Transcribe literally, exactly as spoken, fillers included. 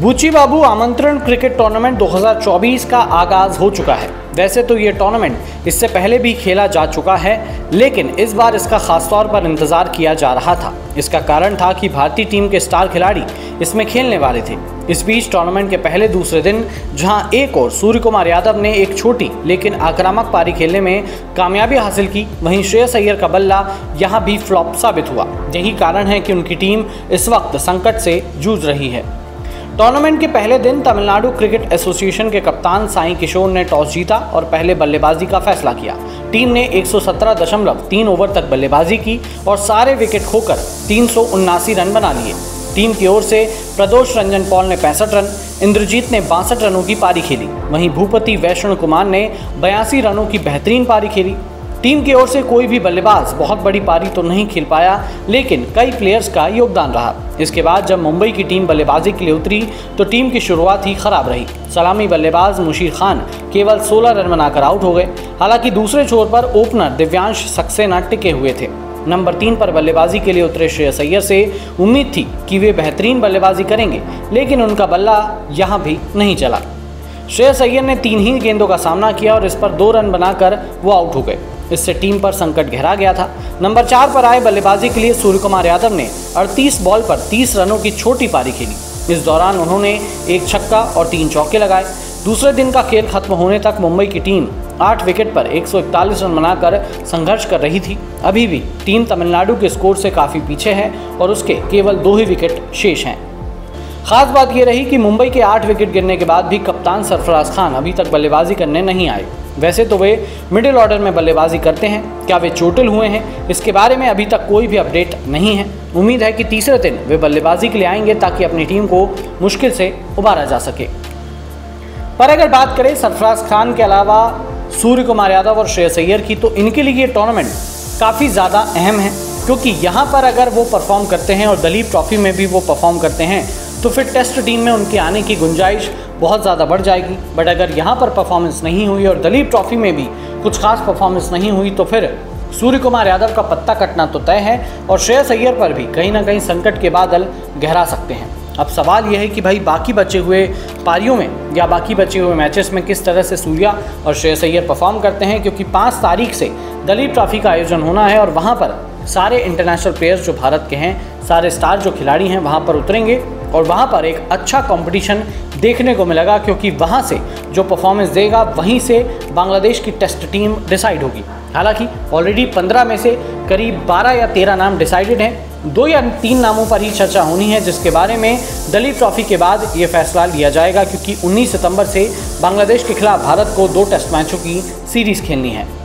बूची बाबू आमंत्रण cricket tournament दो हज़ार चौबीस का आगाज़ हो चुका है। वैसे तो ये टूर्नामेंट इससे पहले भी खेला जा चुका है, लेकिन इस बार इसका खास तौर पर इंतज़ार किया जा रहा था। इसका कारण था कि भारतीय टीम के स्टार खिलाड़ी इसमें खेलने वाले थे। इस बीच टूर्नामेंट के पहले दूसरे दिन जहां एक और सूर्य कुमार यादव ने एक छोटी लेकिन आक्रामक पारी खेलने में कामयाबी हासिल की, वहीं श्रेयस अय्यर का बल्ला यहाँ भी फ्लॉप साबित हुआ। यही कारण है कि उनकी टीम इस वक्त संकट से जूझ रही है। टूर्नामेंट के पहले दिन तमिलनाडु क्रिकेट एसोसिएशन के कप्तान साई किशोर ने टॉस जीता और पहले बल्लेबाजी का फैसला किया। टीम ने एक सौ सत्रह दशमलव तीन ओवर तक बल्लेबाजी की और सारे विकेट खोकर तीन सौ उन्नासी रन बना लिए। टीम की ओर से प्रदोष रंजन पॉल ने पैंसठ रन, इंद्रजीत ने बासठ रनों की पारी खेली, वहीं भूपति वैष्णव कुमार ने बयासी रनों की बेहतरीन पारी खेली। टीम की ओर से कोई भी बल्लेबाज बहुत बड़ी पारी तो नहीं खेल पाया, लेकिन कई प्लेयर्स का योगदान रहा। इसके बाद जब मुंबई की टीम बल्लेबाजी के लिए उतरी तो टीम की शुरुआत ही खराब रही। सलामी बल्लेबाज मुशीर खान केवल सोलह रन बनाकर आउट हो गए। हालांकि दूसरे छोर पर ओपनर दिव्यांश सक्सेना टिके हुए थे। नंबर तीन पर बल्लेबाजी के लिए उतरे श्रेयस अय्यर से उम्मीद थी कि वे बेहतरीन बल्लेबाजी करेंगे, लेकिन उनका बल्ला यहाँ भी नहीं चला। श्रेयस अय्यर ने तीन ही गेंदों का सामना किया और इस पर दो रन बनाकर वो आउट हो गए। इससे टीम पर संकट गहरा गया था। नंबर चार पर आए बल्लेबाजी के लिए सूर्य कुमार यादव ने अड़तीस बॉल पर तीस रनों की छोटी पारी खेली। इस दौरान उन्होंने एक छक्का और तीन चौके लगाए। दूसरे दिन का खेल खत्म होने तक मुंबई की टीम आठ विकेट पर एक सौ इकतालीस रन बनाकर संघर्ष कर रही थी। अभी भी टीम तमिलनाडु के स्कोर से काफ़ी पीछे है और उसके केवल दो ही विकेट शेष हैं। खास बात यह रही कि मुंबई के आठ विकेट गिरने के बाद भी कप्तान सरफराज खान अभी तक बल्लेबाजी करने नहीं आए। वैसे तो वे मिडिल ऑर्डर में बल्लेबाजी करते हैं। क्या वे चोटिल हुए हैं, इसके बारे में अभी तक कोई भी अपडेट नहीं है। उम्मीद है कि तीसरे दिन वे बल्लेबाजी के लिए आएंगे ताकि अपनी टीम को मुश्किल से उबारा जा सके। पर अगर बात करें सरफराज खान के अलावा सूर्य कुमार यादव और श्रेयस अय्यर की, तो इनके लिए ये टूर्नामेंट काफ़ी ज़्यादा अहम है, क्योंकि यहाँ पर अगर वो परफॉर्म करते हैं और दलीप ट्रॉफी में भी वो परफॉर्म करते हैं तो फिर टेस्ट टीम में उनके आने की गुंजाइश बहुत ज़्यादा बढ़ जाएगी। बट अगर यहाँ पर परफॉर्मेंस नहीं हुई और दलीप ट्रॉफी में भी कुछ खास परफॉर्मेंस नहीं हुई तो फिर सूर्य कुमार यादव का पत्ता कटना तो तय है और श्रेयस अय्यर पर भी कहीं ना कहीं संकट के बादल गहरा सकते हैं। अब सवाल यह है कि भाई बाकी बचे हुए पारियों में या बाकी बचे हुए मैचेस में किस तरह से सूर्या और श्रेयस अय्यर परफॉर्म करते हैं, क्योंकि पाँच तारीख से दलीप ट्रॉफी का आयोजन होना है और वहाँ पर सारे इंटरनेशनल प्लेयर्स जो भारत के हैं, सारे स्टार जो खिलाड़ी हैं, वहाँ पर उतरेंगे और वहाँ पर एक अच्छा कंपटीशन देखने को मिलेगा, क्योंकि वहाँ से जो परफॉर्मेंस देगा वहीं से बांग्लादेश की टेस्ट टीम डिसाइड होगी। हालांकि ऑलरेडी पंद्रह में से करीब बारह या तेरह नाम डिसाइडेड हैं। दो या तीन नामों पर ही चर्चा होनी है, जिसके बारे में दलीप ट्रॉफी के बाद ये फैसला लिया जाएगा, क्योंकि उन्नीस सितंबर से बांग्लादेश के खिलाफ भारत को दो टेस्ट मैचों की सीरीज़ खेलनी है।